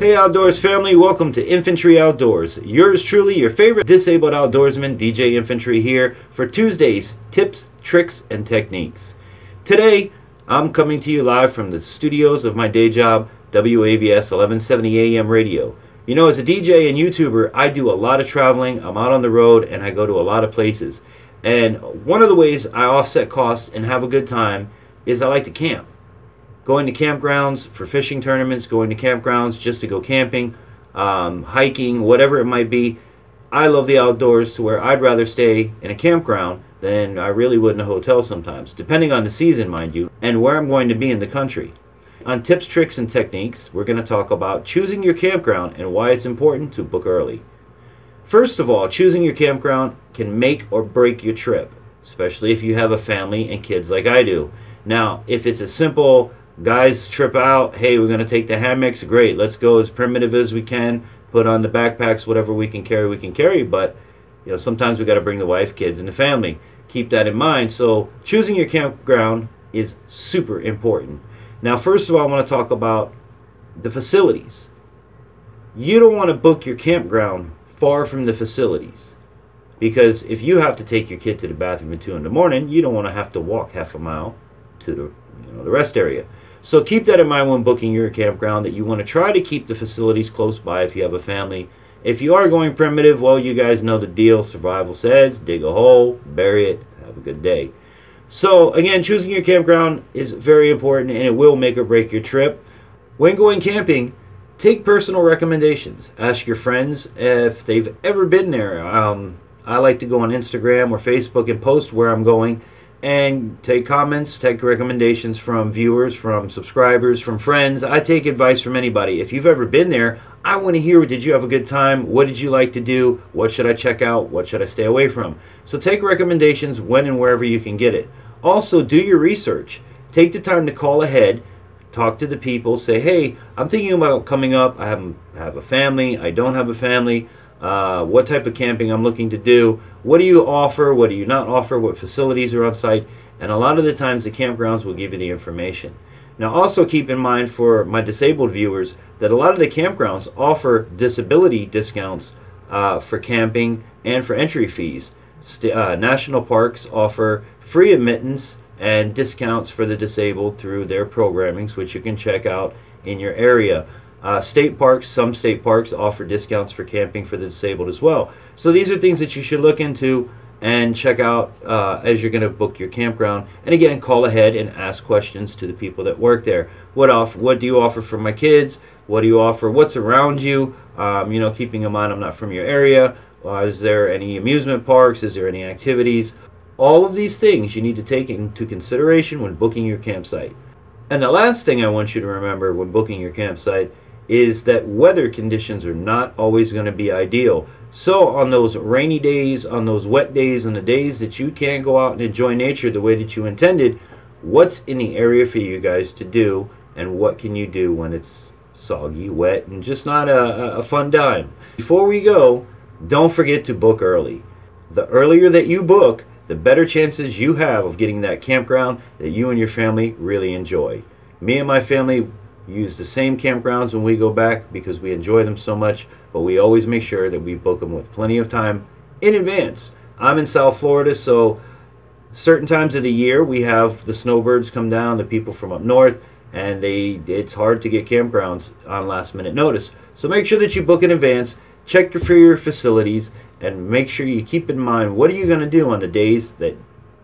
Hey Outdoors family, welcome to Infantry Outdoors. Yours truly, your favorite disabled outdoorsman, DJ Infantry here for Tuesday's Tips, Tricks, and Techniques. Today, I'm coming to you live from the studios of my day job, WAVS 1170 AM radio. You know, as a DJ and YouTuber, I do a lot of traveling, I'm out on the road, and I go to a lot of places. And one of the ways I offset costs and have a good time is I like to camp. Going to campgrounds for fishing tournaments, going to campgrounds just to go camping, hiking, whatever it might be. I love the outdoors to where I'd rather stay in a campground than I really would in a hotel sometimes, depending on the season, mind you, and where I'm going to be in the country. On Tips, Tricks, and Techniques, we're going to talk about choosing your campground and why it's important to book early. First of all, choosing your campground can make or break your trip, especially if you have a family and kids like I do. Now, if it's a simple guys trip out, hey, we're going to take the hammocks, great, let's go as primitive as we can, put on the backpacks, whatever we can carry, but you know, sometimes we got to bring the wife, kids, and the family. Keep that in mind. So choosing your campground is super important. Now, first of all, I want to talk about the facilities. You don't want to book your campground far from the facilities, because if you have to take your kid to the bathroom at 2 in the morning, you don't want to have to walk half a mile to the rest area. So keep that in mind when booking your campground, that you want to try to keep the facilities close by if you have a family. If you are going primitive, well, you guys know the deal. Survival says, dig a hole, bury it, have a good day. So again, choosing your campground is very important, and it will make or break your trip. When going camping, take personal recommendations. Ask your friends if they've ever been there. I like to go on Instagram or Facebook and post where I'm going, and take comments, take recommendations from viewers, from subscribers, from friends. I take advice from anybody. If you've ever been there, I want to hear, did you have a good time? What did you like to do? What should I check out? What should I stay away from? So take recommendations when and wherever you can get it. Also, do your research. Take the time to call ahead, talk to the people, say, hey, I'm thinking about coming up. I have a family. I don't have a family. What type of camping I'm looking to do, what do you offer, what do you not offer, what facilities are on site, and a lot of the times the campgrounds will give you the information. Now also keep in mind for my disabled viewers that a lot of the campgrounds offer disability discounts for camping and for entry fees. National parks offer free admittance and discounts for the disabled through their programmings, which you can check out in your area. State parks, some state parks offer discounts for camping for the disabled as well. So these are things that you should look into and check out as you're going to book your campground. And again, call ahead and ask questions to the people that work there. What do you offer for my kids? What do you offer? What's around you? You know, keeping in mind I'm not from your area. Is there any amusement parks? Is there any activities? All of these things you need to take into consideration when booking your campsite. And the last thing I want you to remember when booking your campsite is that weather conditions are not always going to be ideal. So on those rainy days, on those wet days, on the days that you can't go out and enjoy nature the way that you intended, what's in the area for you guys to do, and what can you do when it's soggy, wet, and just not a fun time? Before we go, don't forget to book early. The earlier that you book, the better chances you have of getting that campground that you and your family really enjoy. Me and my family use the same campgrounds when we go back because we enjoy them so much, but we always make sure that we book them with plenty of time in advance. I'm in South Florida, so certain times of the year we have the snowbirds come down, the people from up north, and it's hard to get campgrounds on last minute notice. So make sure that you book in advance, check for your facilities, and make sure you keep in mind what are you going to do on the days that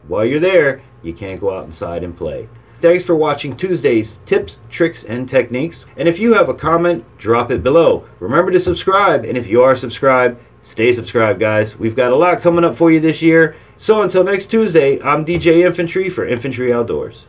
while you're there you can't go out inside and play. Thanks for watching Tuesday's Tips, Tricks, and Techniques. And if you have a comment, drop it below. Remember to subscribe. And if you are subscribed, stay subscribed, guys. We've got a lot coming up for you this year. So until next Tuesday, I'm DJ Infantry for Infantry Outdoors.